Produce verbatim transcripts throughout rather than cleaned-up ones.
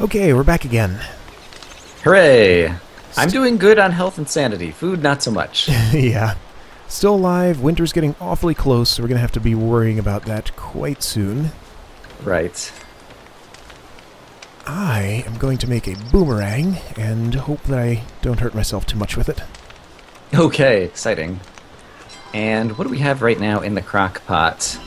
Okay, we're back again. Hooray! I'm doing good on health and sanity. Food, not so much. Yeah. Still alive. Winter's getting awfully close, so we're going to have to be worrying about that quite soon. Right. I am going to make a boomerang and hope that I don't hurt myself too much with it. Okay, exciting. And what do we have right now in the crock pot?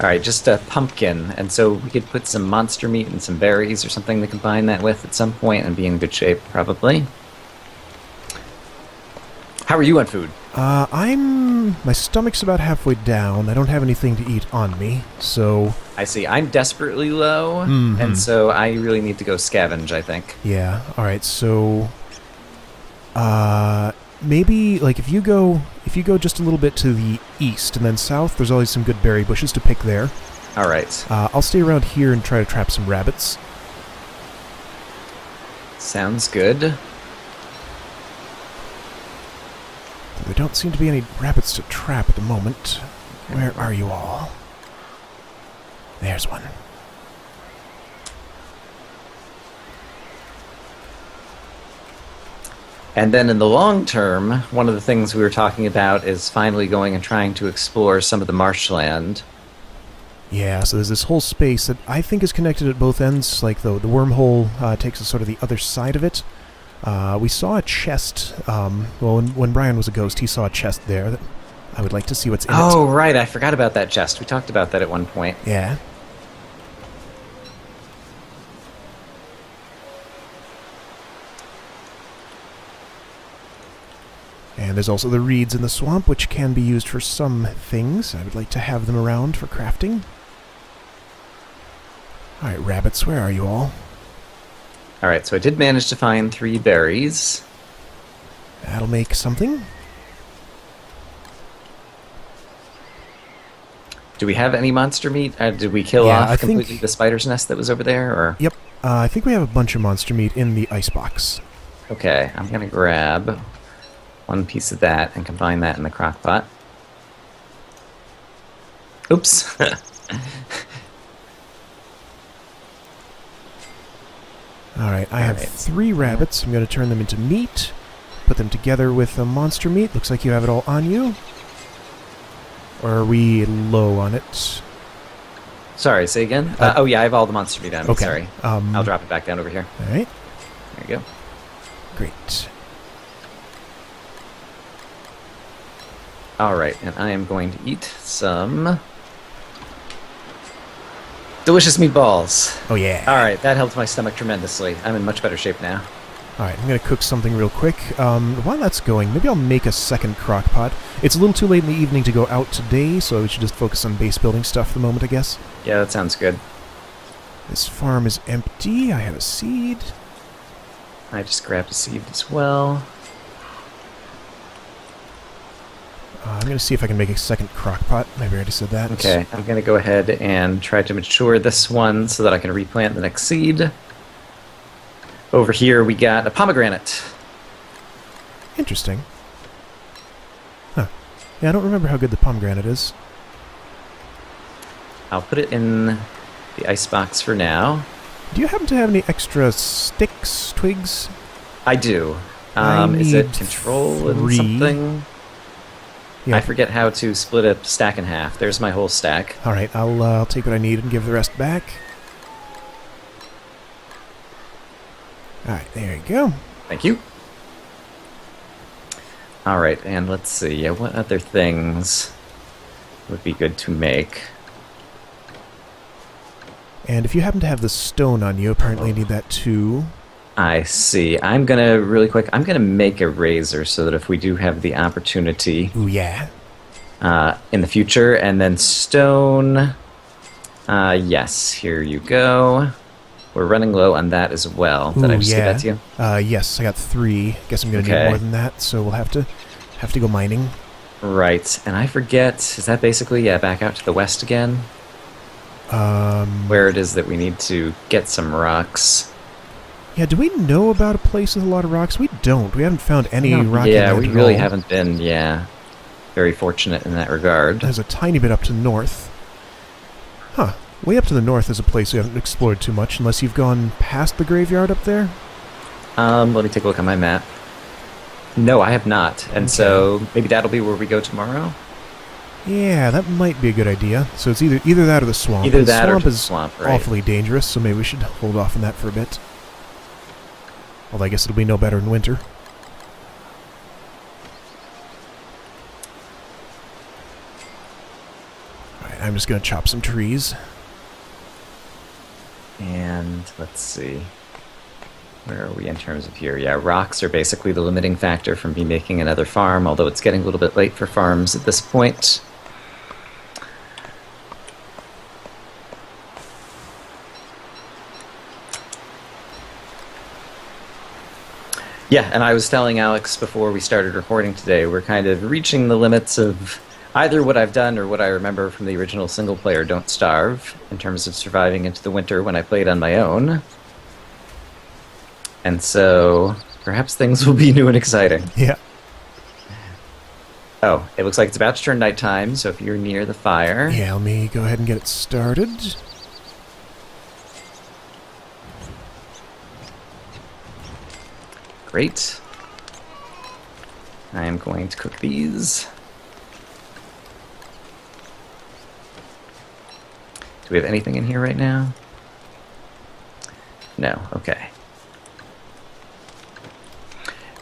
Alright, just a pumpkin, and so we could put some monster meat and some berries or something to combine that with at some point and be in good shape, probably. How are you on food? Uh, I'm... my stomach's about halfway down. I don't have anything to eat on me, so... I see. I'm desperately low, mm-hmm. and so I really need to go scavenge, I think. Yeah, alright, so... Uh... Maybe, like, if you go if you go just a little bit to the east and then south, there's always some good berry bushes to pick there. All right. Uh, I'll stay around here and try to trap some rabbits. Sounds good. There don't seem to be any rabbits to trap at the moment. Where are you all? There's one. And then in the long term, one of the things we were talking about is finally going and trying to explore some of the marshland. Yeah, so there's this whole space that I think is connected at both ends. Like, the, the wormhole uh, takes us sort of the other side of it. Uh, we saw a chest. Um, well, when, when Brian was a ghost, he saw a chest there. That I would like to see what's in oh, it. Oh, right. I forgot about that chest. We talked about that at one point. Yeah. And there's also the reeds in the swamp, which can be used for some things. I would like to have them around for crafting. Alright, rabbits, where are you all? Alright, so I did manage to find three berries. That'll make something. Do we have any monster meat? Uh, did we kill yeah, off I completely think... the spider's nest that was over there? Or? Yep. Uh, I think we have a bunch of monster meat in the icebox. Okay, I'm going to grab... one piece of that and combine that in the crock pot. Oops. Alright, I All have right. three rabbits. I'm going to turn them into meat. Put them together with the monster meat. Looks like you have it all on you. Or are we low on it? Sorry, say again? Uh, uh, oh yeah, I have all the monster meat on me. Okay. Sorry. Um, I'll drop it back down over here. Alright. There you go. Great. Alright, and I am going to eat some delicious meatballs. Oh, yeah. Alright, that helped my stomach tremendously. I'm in much better shape now. Alright, I'm going to cook something real quick. Um, while that's going, maybe I'll make a second crock pot. It's a little too late in the evening to go out today, so we should just focus on base building stuff for the moment, I guess. Yeah, that sounds good. This farm is empty. I have a seed. I just grabbed a seed as well. Uh, I'm going to see if I can make a second crock pot. Maybe I already said that. Okay, I'm going to go ahead and try to mature this one so that I can replant the next seed. Over here we got a pomegranate. Interesting. Huh. Yeah, I don't remember how good the pomegranate is. I'll put it in the icebox for now. Do you happen to have any extra sticks, twigs? I do. Um, I is it control and something? Yeah. I forget how to split a stack in half. There's my whole stack. All right, I'll, uh, I'll take what I need and give the rest back. All right, there you go. Thank you. All right, and let's see. What other things would be good to make? And if you happen to have the stone on you, apparently you need that too. I see. I'm gonna, really quick, I'm gonna make a razor so that if we do have the opportunity... Ooh, yeah. Uh, in the future, and then stone... Uh, yes, here you go. We're running low on that as well. Did Ooh, I just yeah. give that to you? Uh, yes, I got three. Guess I'm gonna okay. need more than that, so we'll have to, have to go mining. Right, and I forget, is that basically, yeah, back out to the west again? Um... Where it is that we need to get some rocks. Yeah, do we know about a place with a lot of rocks? We don't. We haven't found any no, rock yeah, in Yeah, we really all. haven't been, yeah, very fortunate in that regard. There's a tiny bit up to north. Huh. Way up to the north is a place we haven't explored too much, unless you've gone past the graveyard up there? Um, let me take a look at my map. No, I have not, and okay. So maybe that'll be where we go tomorrow? Yeah, that might be a good idea. So it's either either that or the swamp. Either that or the swamp, right? Awfully dangerous, so maybe we should hold off on that for a bit. Although I guess it'll be no better in winter. Alright, I'm just going to chop some trees. And let's see. Where are we in terms of here? Yeah, rocks are basically the limiting factor from me making another farm, although it's getting a little bit late for farms at this point. Yeah, and I was telling Alex before we started recording today, we're kind of reaching the limits of either what I've done or what I remember from the original single-player Don't Starve, in terms of surviving into the winter when I played on my own. And so, perhaps things will be new and exciting. Yeah. Oh, it looks like it's about to turn nighttime, so if you're near the fire... Yeah, let me go ahead and get it started. Great. I am going to cook these. Do we have anything in here right now? No, okay.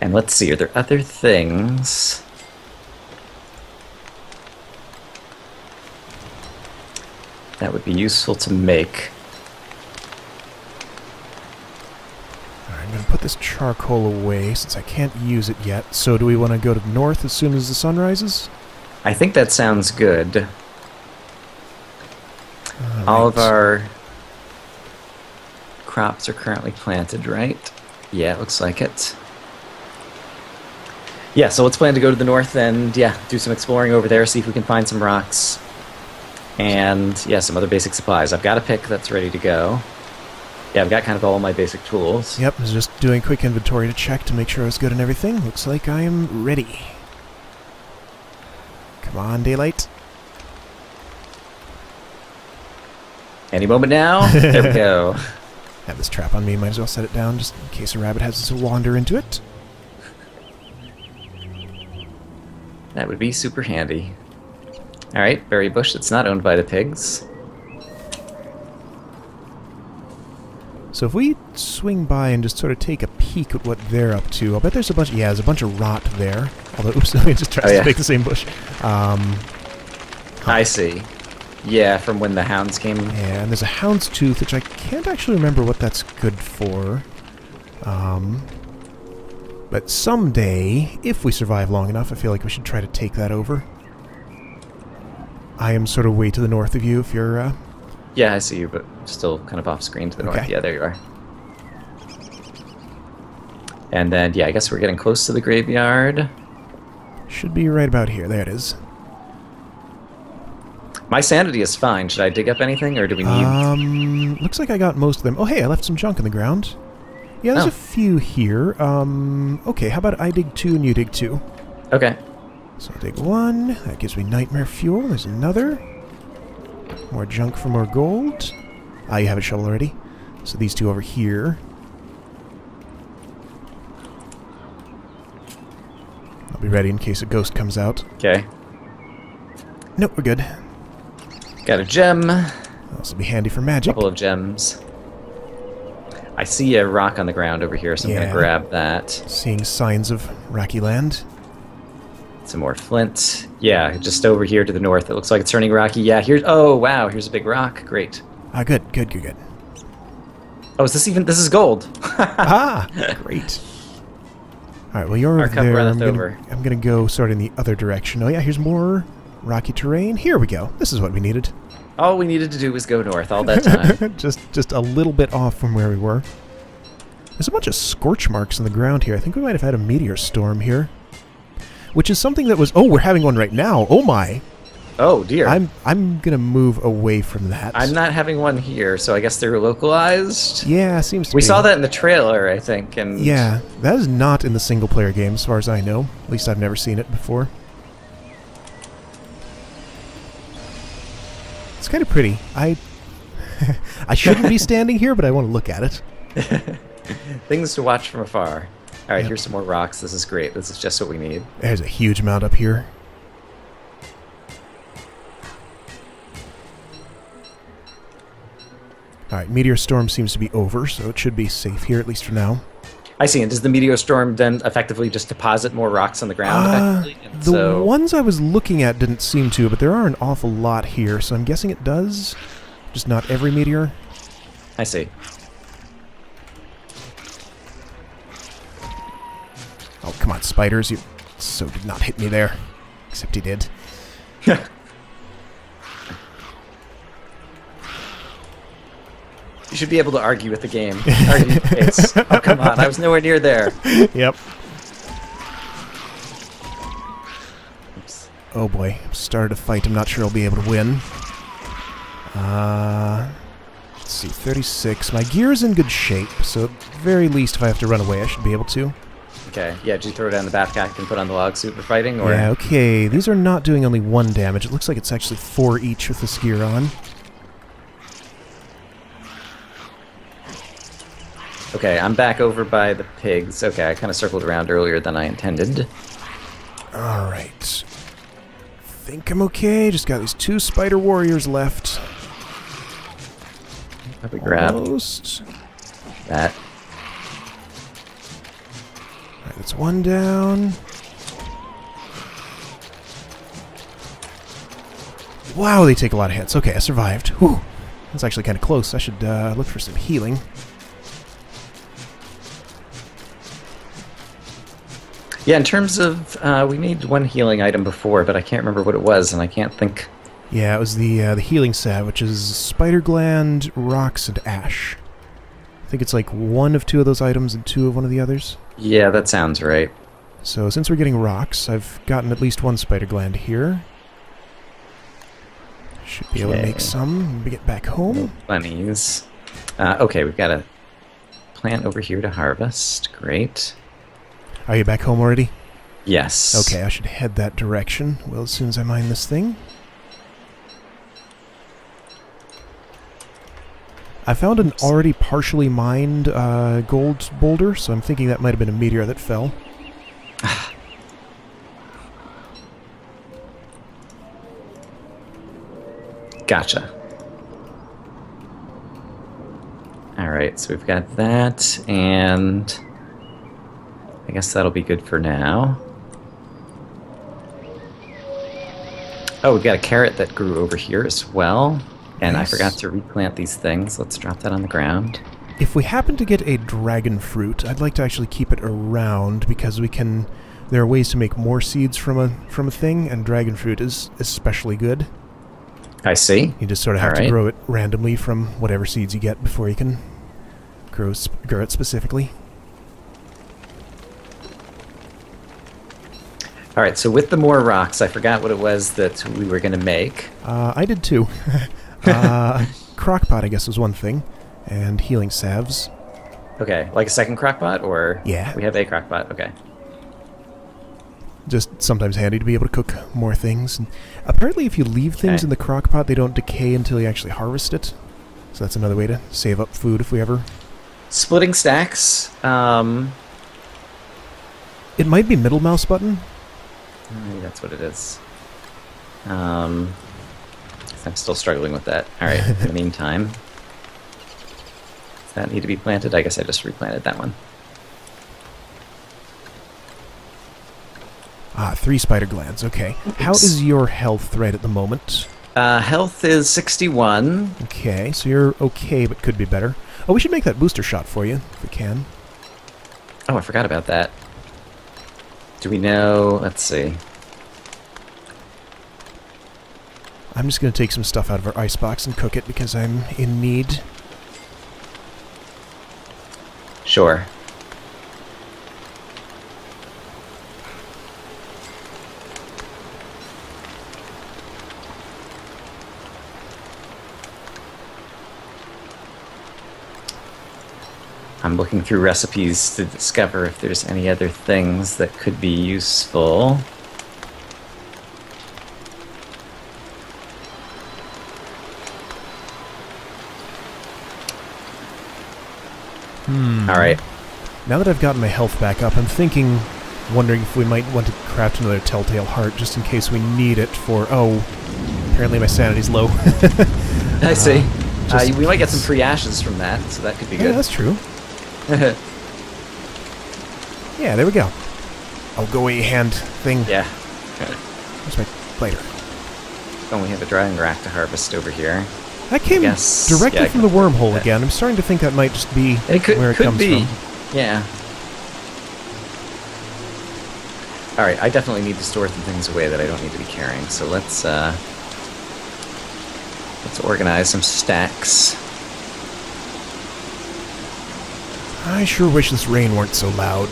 And let's see, are there other things? That would be useful to make. Alright, I'm going to put this charcoal away since I can't use it yet. So do we want to go to the north as soon as the sun rises? I think that sounds good. All, All right. of our crops are currently planted, right? Yeah, it looks like it. Yeah, so let's plan to go to the north and, yeah, do some exploring over there, see if we can find some rocks. And, yeah, some other basic supplies. I've got a pick that's ready to go. Yeah, I've got kind of all my basic tools. Yep, I was just doing quick inventory to check to make sure I was good and everything. Looks like I am ready. Come on, daylight. Any moment now. There we go. I have this trap on me. Might as well set it down just in case a rabbit has to wander into it. That would be super handy. Alright, berry bush that's not owned by the pigs. So if we swing by and just sort of take a peek at what they're up to, I'll bet there's a bunch... Yeah, there's a bunch of rot there. Although, oops, I just tried oh, yeah. to pick the same bush. Um, huh. I see. Yeah, from when the hounds came. Yeah, and there's a hound's tooth, which I can't actually remember what that's good for. Um... But someday, if we survive long enough, I feel like we should try to take that over. I am sort of way to the north of you if you're... Uh... Yeah, I see you, but still kind of off screen to the okay. north. Yeah, there you are. And then, yeah, I guess we're getting close to the graveyard. Should be right about here. There it is. My sanity is fine. Should I dig up anything, or do we need... Um, looks like I got most of them. Oh, hey, I left some junk in the ground. Yeah, there's oh. a few here. Um, okay, how about I dig two and you dig two? Okay. So I'll dig one. That gives me nightmare fuel. There's another. More junk for more gold. Ah, you have a shovel already. So these two over here. I'll be ready in case a ghost comes out. Okay. Nope, we're good. Got a gem. This will be handy for magic. A couple of gems. I see a rock on the ground over here, so I'm yeah. going to grab that. Seeing signs of rocky land. Some more flint. Yeah, just over here to the north. It looks like it's turning rocky. Yeah, here's... Oh, wow, here's a big rock. Great. Ah, good, good, good, good. Oh, is this even... This is gold. Ah, great. All right, well, you're Our over cup there. I'm over. Gonna, I'm going to go sort of in the other direction. Oh, yeah, here's more rocky terrain. Here we go. This is what we needed. All we needed to do was go north all that time. just just a little bit off from where we were. There's a bunch of scorch marks in the ground here. I think we might have had a meteor storm here. Which is something that was... Oh, we're having one right now. Oh, my. Oh, dear. I'm, I'm going to move away from that. I'm not having one here, so I guess they're localized. Yeah, seems to we be. We saw that in the trailer, I think. And yeah, that is not in the single-player game as far as I know. At least I've never seen it before. It's kind of pretty. I I shouldn't be standing here, but I want to look at it. Things to watch from afar. All right, yep. Here's some more rocks. This is great. This is just what we need. There's a huge amount up here. All right, meteor storm seems to be over, so it should be safe here, at least for now. I see. And does the meteor storm then effectively just deposit more rocks on the ground? Uh, the so... ones I was looking at didn't seem to, but there are an awful lot here, so I'm guessing it does. Just not every meteor. I see. Oh, come on, spiders. You so did not hit me there. Except you did. You should be able to argue with the game. Argue with the face. Oh, come on. I was nowhere near there. Yep. Oops. Oh, boy. I started a fight. I'm not sure I'll be able to win. Uh, let's see. thirty-six. My gear is in good shape, so at the very least, if I have to run away, I should be able to. Okay. Yeah, did you throw down the backpack and put on the log suit for fighting? Or? Yeah, okay. These are not doing only one damage. It looks like it's actually four each with this gear on. Okay, I'm back over by the pigs. Okay, I kind of circled around earlier than I intended. All right. I think I'm okay. Just got these two spider warriors left. Let me grab Almost. that. All right, that's one down. Wow, they take a lot of hits. Okay, I survived. Whew. That's actually kind of close. I should uh, look for some healing. Yeah, in terms of, uh, we made one healing item before, but I can't remember what it was, and I can't think. Yeah, it was the uh, the healing salve, which is spider gland, rocks, and ash. I think it's like one of two of those items and two of one of the others. Yeah, that sounds right. So since we're getting rocks, I've gotten at least one spider gland here. Should be okay. able to make some when we get back home. Bunnies. Uh, okay, we've got a plant over here to harvest. Great. Are you back home already? Yes. Okay, I should head that direction. Well, as soon as I mine this thing. I found an already partially mined uh, gold boulder, so I'm thinking that might have been a meteor that fell. Gotcha. Alright, so we've got that, and... I guess that'll be good for now. Oh, we've got a carrot that grew over here as well. And nice. I forgot to replant these things. Let's drop that on the ground. If we happen to get a dragon fruit, I'd like to actually keep it around because we can... There are ways to make more seeds from a from a thing, and dragon fruit is especially good. I see. You just sort of have All right. to grow it randomly from whatever seeds you get before you can grow, sp grow it specifically. All right, so with the more rocks, I forgot what it was that we were going to make. Uh, I did too. uh, crockpot, I guess, was one thing, and healing salves. Okay, like a second crockpot, or yeah, we have a crockpot. Okay. Just sometimes handy to be able to cook more things. And apparently, if you leave things okay. in the crockpot, they don't decay until you actually harvest it. So that's another way to save up food if we ever. Splitting stacks. Um... It might be middle mouse button. Maybe that's what it is. Um, I'm still struggling with that. All right, in the meantime. Does that need to be planted? I guess I just replanted that one. Ah, three spider glands, okay. Oops. How is your health right at the moment? Uh, health is sixty-one. Okay, so you're okay, but could be better. Oh, we should make that booster shot for you, if we can. Oh, I forgot about that. Do we know? Let's see. I'm just going to take some stuff out of our icebox and cook it because I'm in need. Sure. I'm looking through recipes to discover if there's any other things that could be useful. Hmm. Alright. Now that I've gotten my health back up, I'm thinking, wondering if we might want to craft another telltale heart, just in case we need it for... Oh, apparently my sanity's low. I see. Uh, uh, we might get some free ashes from that, so that could be yeah, good. Yeah, that's true. Yeah, there we go. Oh, go away hand thing. Yeah. Where's my lighter? Don't we have a drying rack to harvest over here? That came directly yeah, from the wormhole again. I'm starting to think that might just be it could, where it could comes be. From. Yeah. Alright, I definitely need to store some things away that I don't need to be carrying, so let's, uh... let's organize some stacks. I sure wish this rain weren't so loud.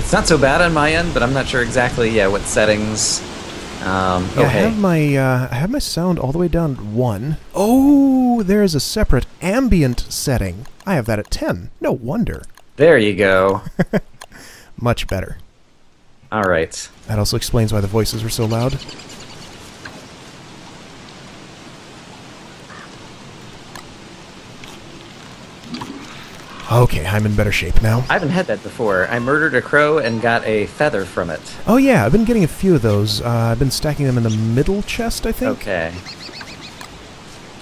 It's not so bad on my end, but I'm not sure exactly, yeah, what settings... Um, yeah, oh, I have hey. my uh, I have my sound all the way down to one. Oh, there is a separate ambient setting. I have that at ten. No wonder. There you go. Much better. All right. That also explains why the voices were so loud. Okay, I'm in better shape now. I haven't had that before. I murdered a crow and got a feather from it. Oh yeah, I've been getting a few of those. Uh, I've been stacking them in the middle chest, I think. Okay.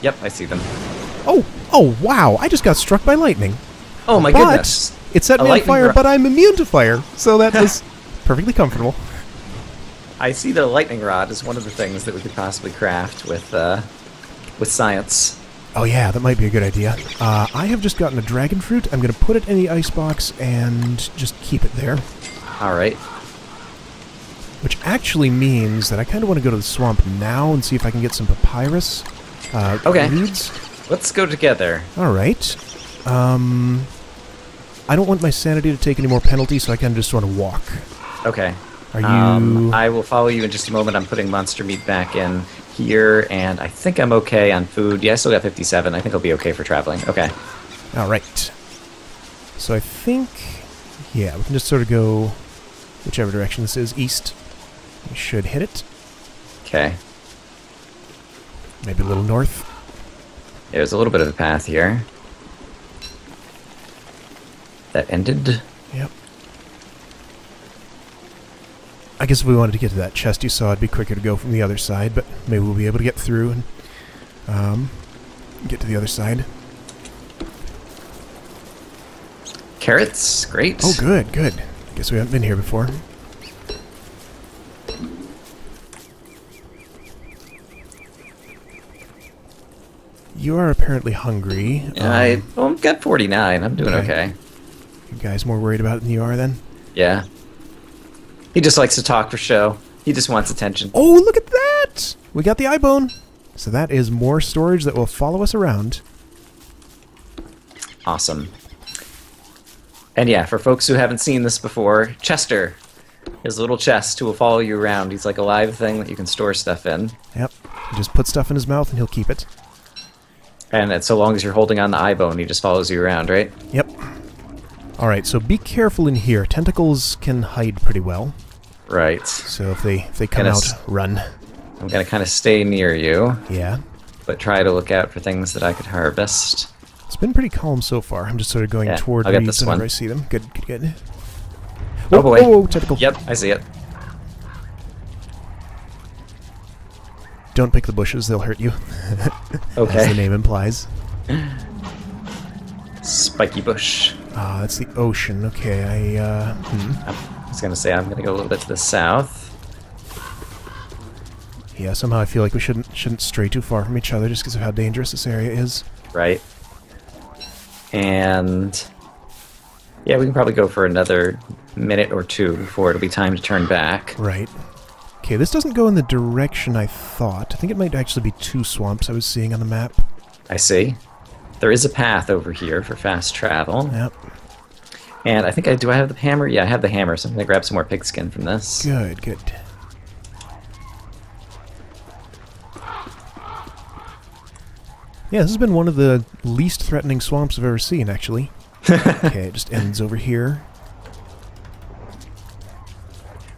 Yep, I see them. Oh, oh wow! I just got struck by lightning. Oh my but goodness! It set a me on fire, but I'm immune to fire, so that was perfectly comfortable. I see the lightning rod is one of the things that we could possibly craft with uh, with science. Oh yeah, that might be a good idea. Uh, I have just gotten a dragon fruit. I'm going to put it in the icebox and just keep it there. Alright. Which actually means that I kind of want to go to the swamp now and see if I can get some papyrus uh, okay. reeds. Let's go together. Alright. Um, I don't want my sanity to take any more penalties, so I kind of just sort of walk. Okay. Are you... Um, I will follow you in just a moment. I'm putting monster meat back in here, and I think I'm okay on food. Yeah, I still got fifty-seven. I think I'll be okay for traveling. Okay. All right. So I think, yeah, we can just sort of go whichever direction this is, east. We should hit it. Okay. Maybe a little north. There's a little bit of a path here. That ended. Yep. I guess if we wanted to get to that chest you saw, it'd be quicker to go from the other side, but maybe we'll be able to get through and um, get to the other side. Carrots, great. Oh, good, good. I guess we haven't been here before. You are apparently hungry. Um, I, well, I've got forty-nine. I'm doing okay. okay. You guys more worried about it than you are, then? Yeah. He just likes to talk for show. He just wants attention. Oh, look at that! We got the iBone. So that is more storage that will follow us around. Awesome. And yeah, for folks who haven't seen this before, Chester, his little chest who will follow you around. He's like a live thing that you can store stuff in. Yep. You just put stuff in his mouth and he'll keep it. And so long as you're holding on the iBone, he just follows you around, right? Yep. Alright, so be careful in here. Tentacles can hide pretty well. Right. So if they, if they come out, run. I'm going to kind of stay near you. Yeah. But try to look out for things that I could harvest. It's been pretty calm so far. I'm just sort of going yeah, toward reeds whenever I see them. Good, good, good. Whoa, oh boy. Whoa, whoa, tentacle. Yep, I see it. Don't pick the bushes, they'll hurt you. Okay. As the name implies. Spiky bush. Ah, that's the ocean. Okay, I, uh... Hmm. I was gonna say, I'm gonna go a little bit to the south. Yeah, somehow I feel like we shouldn't shouldn't stray too far from each other just because of how dangerous this area is. Right. And... yeah, we can probably go for another minute or two before it'll be time to turn back. Right. Okay, this doesn't go in the direction I thought. I think it might actually be two swamps I was seeing on the map. I see. There is a path over here for fast travel. Yep. And I think I do I have the hammer? Yeah, I have the hammer, so I'm gonna grab some more pigskin from this. Good, good. Yeah, this has been one of the least threatening swamps I've ever seen, actually. Okay, it just ends over here.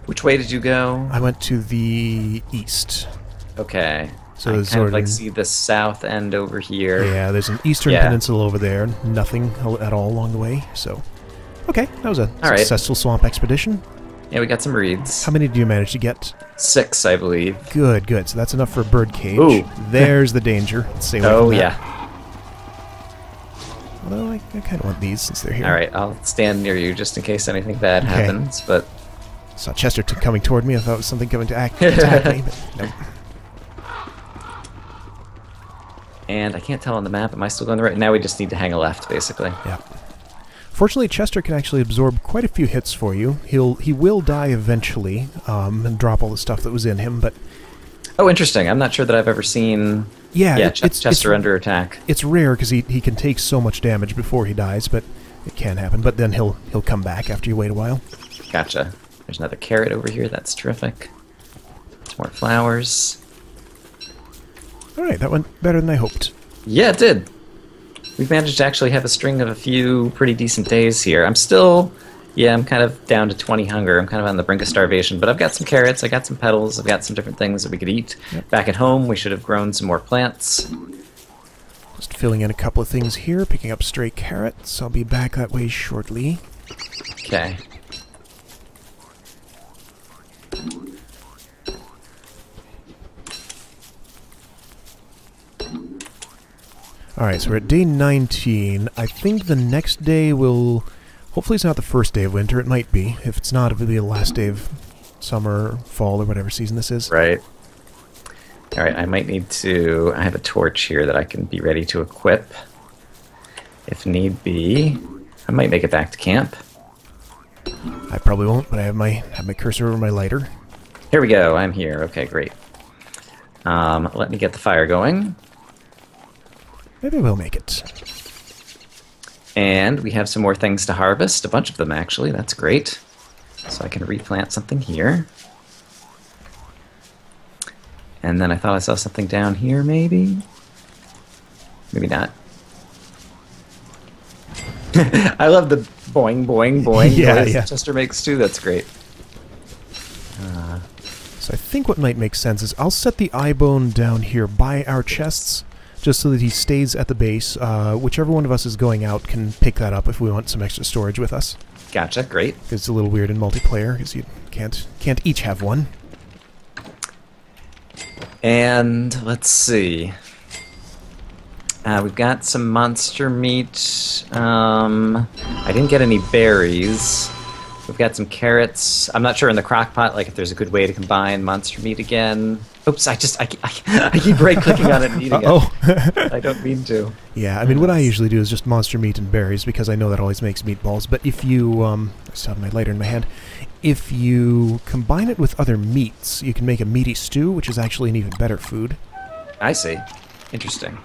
Which way did you go? I went to the east. Okay. So I kind sort of like of, see the south end over here. Yeah, there's an eastern yeah. peninsula over there. Nothing at all along the way. So, okay, that was a all successful right. swamp expedition. Yeah, we got some reeds. How many did you manage to get? Six, I believe. Good, good. So that's enough for a bird cage. Ooh. There's the danger. Let's stay away oh, from that. yeah. Although I, I kind of want these since they're here. All right, I'll stand near you just in case anything bad okay. happens. But I saw Chester t coming toward me. I thought it was something coming to act attack me, but nope. And I can't tell on the map. Am I still going the right? Now we just need to hang a left, basically. Yeah. Fortunately, Chester can actually absorb quite a few hits for you. He'll he will die eventually um, and drop all the stuff that was in him. But oh, interesting. I'm not sure that I've ever seen. Yeah, yeah. It, Ch it's, Chester it's, under attack. It's rare because he he can take so much damage before he dies, but it can happen. But then he'll he'll come back after you wait a while. Gotcha. There's another carrot over here. That's terrific. There's more flowers. All right, that went better than I hoped. Yeah, it did. We've managed to actually have a string of a few pretty decent days here. I'm still, yeah, I'm kind of down to twenty hunger. I'm kind of on the brink of starvation, but I've got some carrots, I got some petals, I've got some different things that we could eat. Yep. Back at home, we should have grown some more plants. Just filling in a couple of things here, picking up stray carrots. I'll be back that way shortly. Okay. Alright, so we're at day nineteen. I think the next day will... Hopefully it's not the first day of winter. It might be. If it's not, it'll be the last day of summer, fall, or whatever season this is. Right. Alright, I might need to... I have a torch here that I can be ready to equip. If need be. I might make it back to camp. I probably won't, but I have my, have my cursor over my lighter. Here we go. I'm here. Okay, great. Um, let me get the fire going. Maybe we'll make it. And we have some more things to harvest. A bunch of them, actually. That's great. So I can replant something here. And then I thought I saw something down here, maybe? Maybe not. I love the boing, boing, boing yeah, noise yeah. Chester makes, too. That's great. Uh, so I think what might make sense is I'll set the eyebone down here by our chests, just so that he stays at the base. Uh, whichever one of us is going out can pick that up if we want some extra storage with us. Gotcha, great. It's a little weird in multiplayer because you can't can't each have one. And let's see. Uh, we've got some monster meat. Um, I didn't get any berries. We've got some carrots. I'm not sure in the crock pot, like if there's a good way to combine monster meat again. Oops, I just, I, I, I keep right-clicking on it and eating Uh-oh. it. I don't mean to. Yeah, I mean, what I usually do is just monster meat and berries, because I know that always makes meatballs, but if you, um, I still have my lighter in my hand, if you combine it with other meats, you can make a meaty stew, which is actually an even better food. I see. Interesting.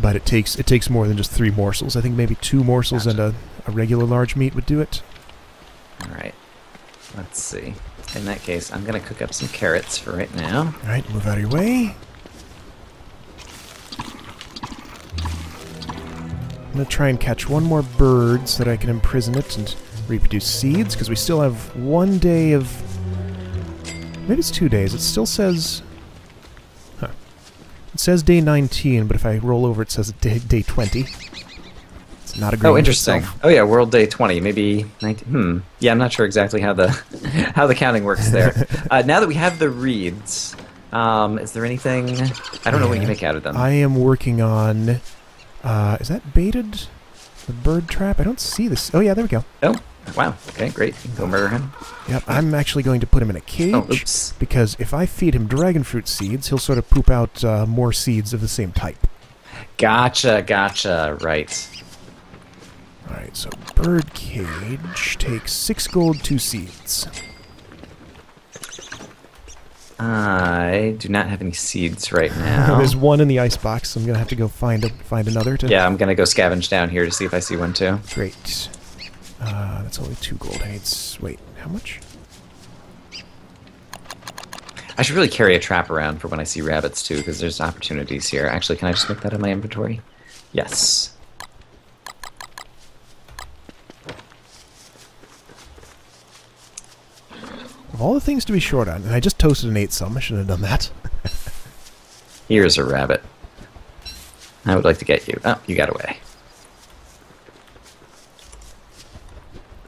But it takes, it takes more than just three morsels. I think maybe two morsels gotcha. and a, a regular large meat would do it. All right. Let's see. In that case, I'm going to cook up some carrots for right now. All right, move out of your way. I'm going to try and catch one more bird so that I can imprison it and reproduce seeds, because we still have one day of... Maybe it's two days. It still says... Huh. It says day nineteen, but if I roll over, it says day, day twenty. Not agreeing. Oh, interesting. Oh, yeah, World Day twenty, maybe nineteen. Hmm. Yeah, I'm not sure exactly how the how the counting works there. Uh, now that we have the reeds, um, is there anything? I don't know yeah. what you make out of them. I am working on. Uh, is that baited? The bird trap? I don't see this. Oh yeah, there we go. Oh, wow. Okay, great. You can go murder him. Yep. I'm actually going to put him in a cage oh, oops. because if I feed him dragon fruit seeds, he'll sort of poop out uh, more seeds of the same type. Gotcha. Gotcha. Right. Alright, so bird cage takes six gold, two seeds. I do not have any seeds right now. There's one in the icebox, so I'm going to have to go find a, find another. To yeah, I'm going to go scavenge down here to see if I see one too. Great. Uh, that's only two gold heads. Wait, how much? I should really carry a trap around for when I see rabbits too, because there's opportunities here. Actually, can I just make that in my inventory? Yes. All the things to be short on, and I just toasted and ate some. I shouldn't have done that. Here's a rabbit. I would like to get you. Oh, you got away.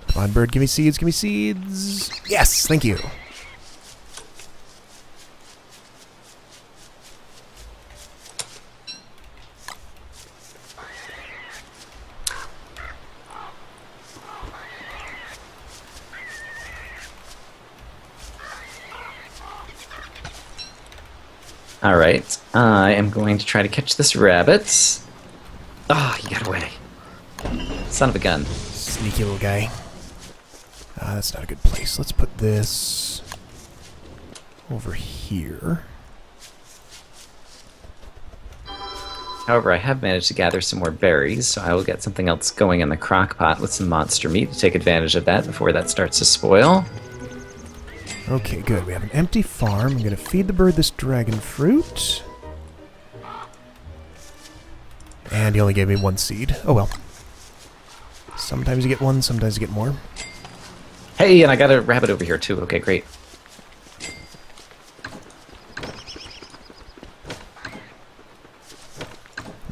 Come on, bird, give me seeds, give me seeds. Yes, thank you. Alright, I am going to try to catch this rabbit. Oh, he got away. Son of a gun. Sneaky little guy. Uh, that's not a good place. Let's put this over here. However, I have managed to gather some more berries, so I will get something else going in the crock pot with some monster meat to take advantage of that before that starts to spoil. Okay, good. We have an empty farm. I'm going to feed the bird this dragon fruit. And he only gave me one seed. Oh well. Sometimes you get one, sometimes you get more. Hey, and I got a rabbit over here too. Okay, great.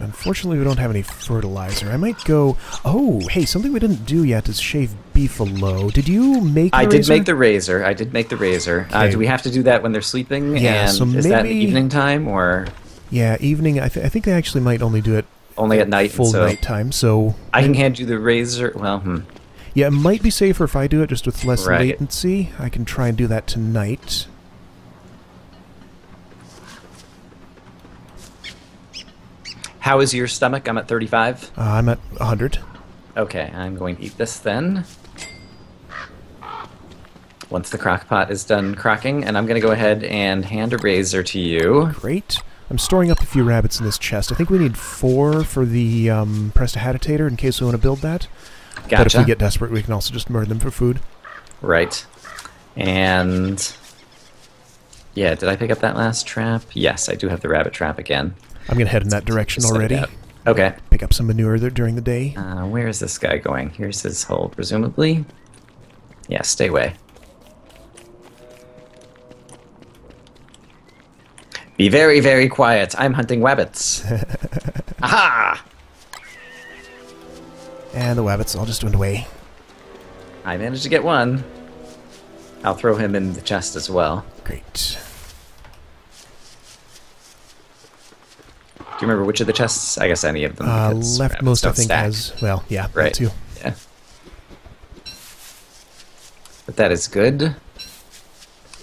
Unfortunately, we don't have any fertilizer. I might go... Oh, hey, something we didn't do yet is shave beefalo. Did you make the I razor? I did make the razor. I did make the razor. Okay. Uh, do we have to do that when they're sleeping? Yeah, and so maybe... Is that the evening time, or...? Yeah, evening. I, th I think they actually might only do it... Only at night. Full so night time, so... I can hand you the razor... Well, hmm. Yeah, it might be safer if I do it, just with less right. latency. I can try and do that tonight. How is your stomach? I'm at thirty-five. Uh, I'm at one hundred. Okay, I'm going to eat this then. Once the crock pot is done crocking, and I'm going to go ahead and hand a razor to you. Great. I'm storing up a few rabbits in this chest. I think we need four for the um, Prestidigitator in case we want to build that. Gotcha. But if we get desperate, we can also just murder them for food. Right. And... Yeah, did I pick up that last trap? Yes, I do have the rabbit trap again. I'm going to head in that direction already. Okay. Pick up some manure there during the day. Uh, where is this guy going? Here's his hole, presumably. Yeah, stay away. Be very, very quiet. I'm hunting wabbits. Aha! And the wabbits all just went away. I managed to get one. I'll throw him in the chest as well. Great. Do you remember which of the chests? I guess any of them. Uh, leftmost, I think, has... Well, yeah, right. Too. Yeah. But that is good.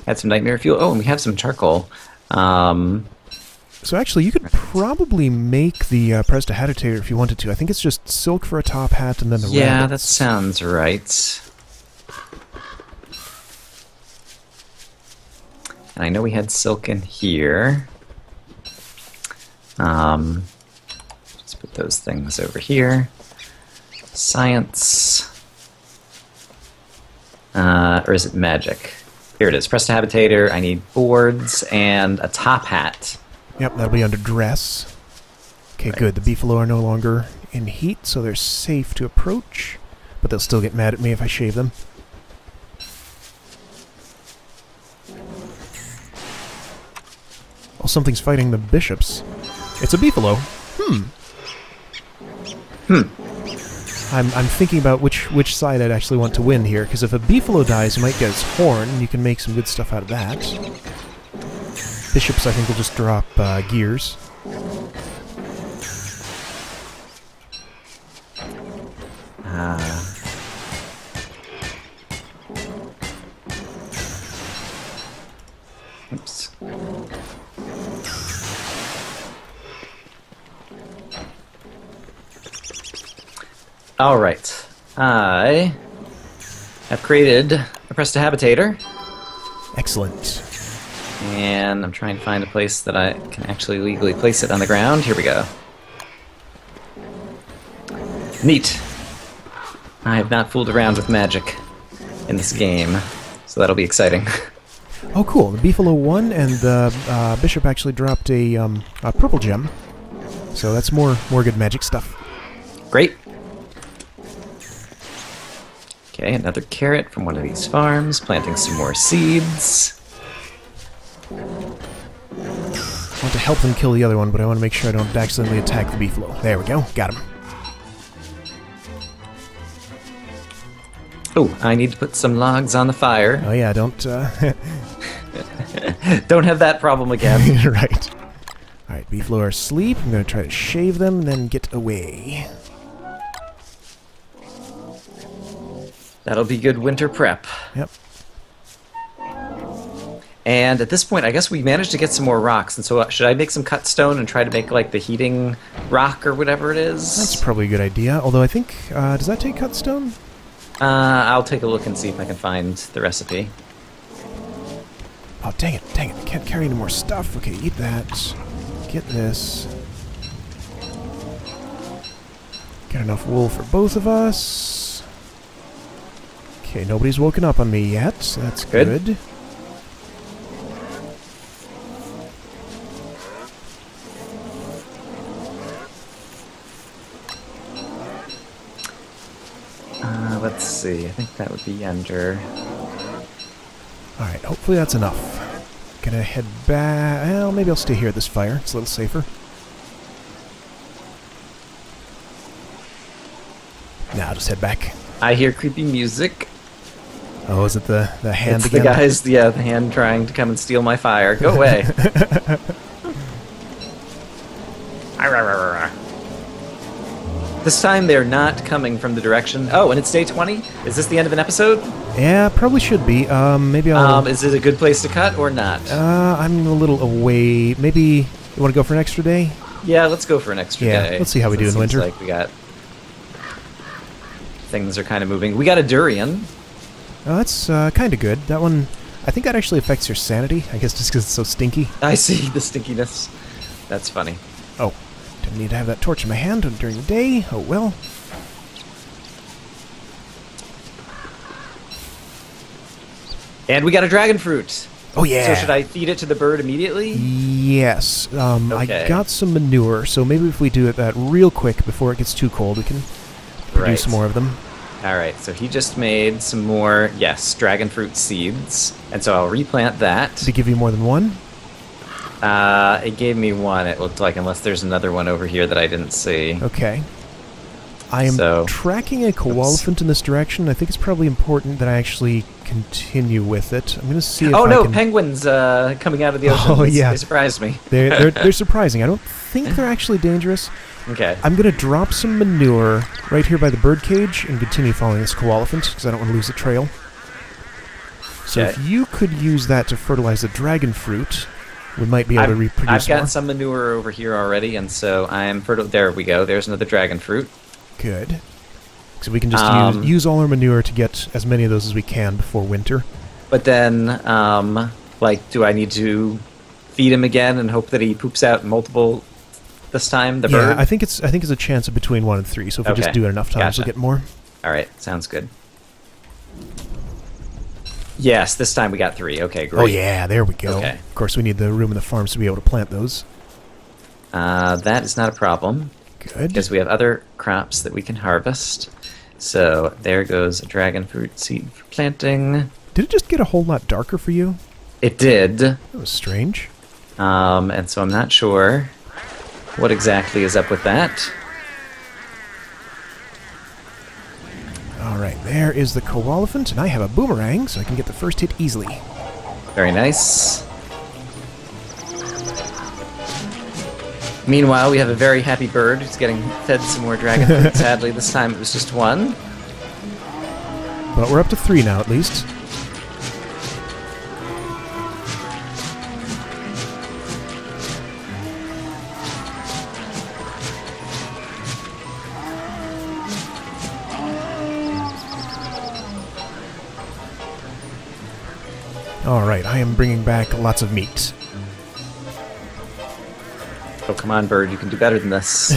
Had some nightmare fuel. Oh, and we have some charcoal. Um, so actually, you could right. probably make the uh, Prestidigitator if you wanted to. I think it's just silk for a top hat and then the yeah, rabbits. That sounds right. And I know we had silk in here. Um, let's put those things over here. Science. Uh, or is it magic? Here it is. Prestidigitator. I need boards and a top hat. Yep, that'll be under dress. Okay, right. Good. The beefalo are no longer in heat, so they're safe to approach. But they'll still get mad at me if I shave them. Oh, something's fighting the bishops. It's a beefalo. Hmm. Hmm. I'm, I'm thinking about which, which side I'd actually want to win here, because if a beefalo dies, you might get its horn, and you can make some good stuff out of that. Bishops, I think, will just drop uh, gears. Ah. Uh. All right, I have created a Prestidigitator. Excellent. And I'm trying to find a place that I can actually legally place it on the ground. Here we go. Neat. I have not fooled around with magic in this game, so that'll be exciting. Oh, cool. The beefalo won, and the uh, bishop actually dropped a, um, a purple gem. So that's more more good magic stuff. Great. Okay, another carrot from one of these farms, planting some more seeds. Want to help them kill the other one, but I want to make sure I don't accidentally attack the beefalo. There we go. Got him. Oh, I need to put some logs on the fire. Oh yeah, don't, uh... don't have that problem again. Right. Alright, beefalo are asleep. I'm going to try to shave them, then get away. That'll be good winter prep. Yep. And at this point, I guess we managed to get some more rocks, and so uh, should I make some cut stone and try to make, like, the heating rock or whatever it is? That's probably a good idea, although I think, uh, does that take cut stone? Uh, I'll take a look and see if I can find the recipe. Oh, dang it, dang it, I can't carry any more stuff. Okay, eat that. Get this. Get enough wool for both of us. Okay, nobody's woken up on me yet, so that's good. good. Let's see, I think that would be under. Alright, hopefully that's enough. Gonna head back. Well, maybe I'll stay here at this fire. It's a little safer. Now, nah, just head back. I hear creepy music. Oh, is it the, the hand it's again? The guys, yeah, the hand trying to come and steal my fire. Go away. This time they're not coming from the direction. Oh, and it's day twenty? Is this the end of an episode? Yeah, probably should be. Um, maybe I'll... Um, is it a good place to cut or not? Uh, I'm a little away. Maybe you want to go for an extra day? Yeah, let's go for an extra yeah, day. Yeah, let's see how we do in winter. Like we got... Things are kind of moving. We got a durian. Oh, that's uh, kind of good. That one, I think that actually affects your sanity. I guess just because it's so stinky. I see the stinkiness. That's funny. Oh. I need to have that torch in my hand during the day. Oh well. And we got a dragon fruit. Oh yeah. So should I feed it to the bird immediately? Yes. Um, okay. I got some manure, so maybe if we do it that real quick before it gets too cold, we can produce right. some more of them. All right. So he just made some more. Yes, dragon fruit seeds, and so I'll replant that. Did it give you more than one? Uh, it gave me one, it looked like, unless there's another one over here that I didn't see. Okay. I am so, tracking a koalaphant in this direction. I think it's probably important that I actually continue with it. I'm going to see if oh, I no, can... penguins uh, coming out of the ocean. Oh, yeah. They surprised me. they're, they're, they're surprising. I don't think they're actually dangerous. Okay. I'm going to drop some manure right here by the birdcage and continue following this koalaphant, because I don't want to lose the trail. So okay. if you could use that to fertilize the dragon fruit... We might be able I've, to reproduce I've got more. some manure over here already, and so I'm fertile. There we go. There's another dragon fruit. Good. So we can just um, use, use all our manure to get as many of those as we can before winter. But then, um, like, do I need to feed him again and hope that he poops out multiple this time? The yeah, bird? I think it's I think it's a chance of between one and three. So if okay. we just do it enough times, gotcha. we'll get more. All right, sounds good. Yes, this time we got three. Okay, great. Oh yeah, there we go. Okay. Of course, we need the room in the farms to be able to plant those. Uh, that is not a problem. Good. Because we have other crops that we can harvest. So there goes a dragon fruit seed for planting. Did it just get a whole lot darker for you? It did. That was strange. Um, and so I'm not sure what exactly is up with that. Alright, there is the koalaphant, and I have a boomerang, so I can get the first hit easily. Very nice. Meanwhile, we have a very happy bird who's getting fed some more dragon fruit. Sadly, this time it was just one. But we're up to three now, at least. Alright, I am bringing back lots of meat. Oh, come on, bird. You can do better than this.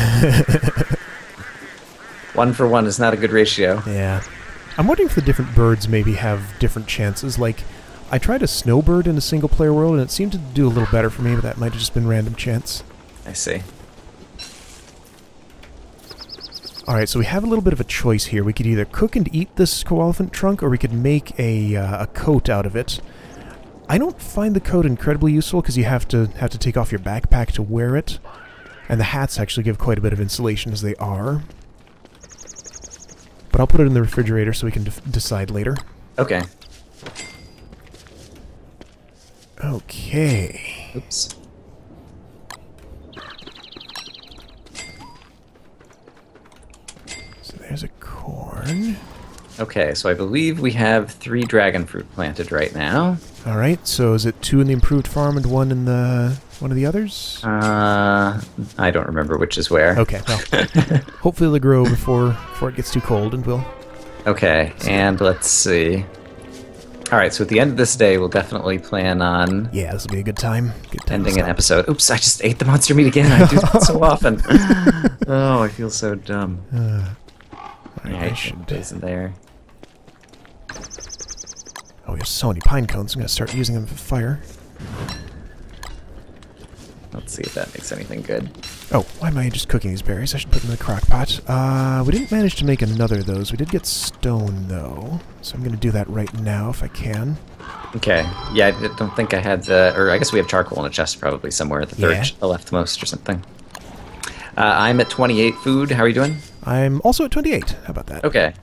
One for one is not a good ratio. Yeah. I'm wondering if the different birds maybe have different chances. Like, I tried a snowbird in a single-player world, and it seemed to do a little better for me, but that might have just been random chance. I see. Alright, so we have a little bit of a choice here. We could either cook and eat this koalaphant trunk, or we could make a, uh, a coat out of it. I don't find the coat incredibly useful because you have to have to take off your backpack to wear it. And the hats actually give quite a bit of insulation as they are. But I'll put it in the refrigerator so we can de decide later. Okay. Okay. Oops. So there's a corn. Okay, so I believe we have three dragon fruit planted right now. All right. So is it two in the improved farm and one in the one of the others? Uh, I don't remember which is where. Okay. Well, hopefully they'll grow before before it gets too cold, and we'll. Okay, so. And let's see. All right. So at the end of this day, we'll definitely plan on. Yeah, this will be a good time. Good time ending an episode. Oops! I just ate the monster meat again. I do that so often. Oh, I feel so dumb. Uh, all right, I should. Isn't there? Oh, we have so many pine cones, I'm going to start using them for fire. Let's see if that makes anything good. Oh, why am I just cooking these berries? I should put them in the crock pot. Uh, we didn't manage to make another of those. We did get stone, though. So I'm going to do that right now if I can. Okay. Yeah, I don't think I had the... Or I guess we have charcoal in a chest probably somewhere at the third, yeah. The leftmost or something. Uh, I'm at twenty-eight food. How are you doing? I'm also at twenty-eight. How about that? Okay.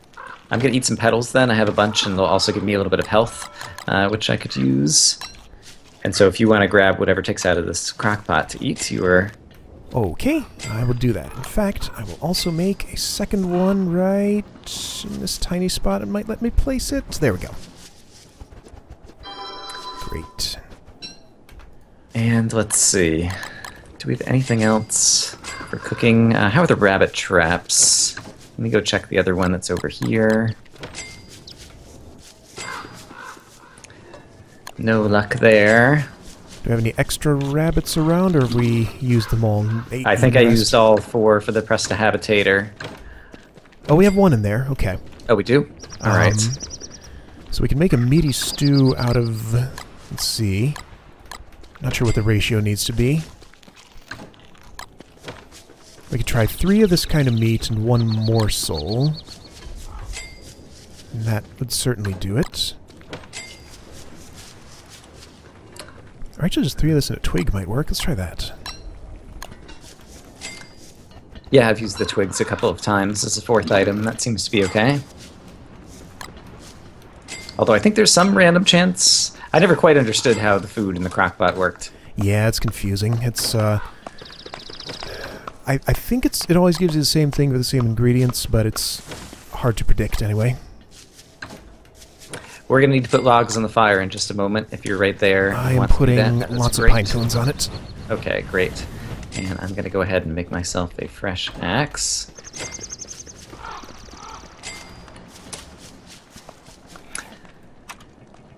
I'm going to eat some petals then. I have a bunch, and they'll also give me a little bit of health, uh, which I could use. And so if you want to grab whatever takes out of this crock pot to eat, you are... Okay, I will do that. In fact, I will also make a second one right in this tiny spot. It might let me place it. There we go. Great. And let's see. Do we have anything else for cooking? Uh, how are the rabbit traps? Let me go check the other one that's over here. No luck there. Do we have any extra rabbits around, or have we used them all? Eight I think I used all four for the Prestidigitator. Oh, we have one in there. Okay. Oh, we do? All um, right. So we can make a meaty stew out of... Let's see. Not sure what the ratio needs to be. We could try three of this kind of meat and one morsel. And that would certainly do it. Or actually, just three of this and a twig might work. Let's try that. Yeah, I've used the twigs a couple of times as a fourth item. That seems to be okay. Although I think there's some random chance. I never quite understood how the food in the crockpot worked. Yeah, it's confusing. It's, uh... I, I think it's it always gives you the same thing with the same ingredients, but it's hard to predict anyway. We're going to need to put logs on the fire in just a moment if you're right there. I am putting that. lots great. of pine cones on it. Okay, great. And I'm going to go ahead and make myself a fresh axe.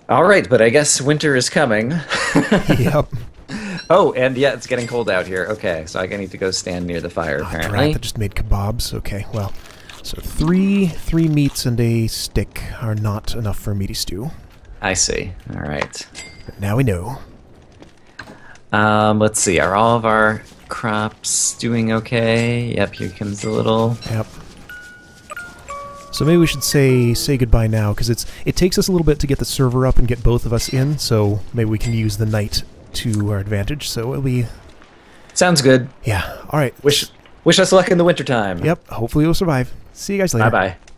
All right, but I guess winter is coming. Yep. Oh, and yeah, it's getting cold out here. Okay, so I need to go stand near the fire, oh, apparently. Crap, I just made kebabs. Okay, well, so three three meats and a stick are not enough for a meaty stew. I see. All right. But now we know. Um, let's see. Are all of our crops doing okay? Yep, here comes the little... Yep. So maybe we should say say goodbye now, because it's it takes us a little bit to get the server up and get both of us in, so maybe we can use the night to our advantage, so it'll be... Sounds good. Yeah. All right. Wish wish us luck in the wintertime. Yep. Hopefully we'll survive. See you guys later. Bye-bye.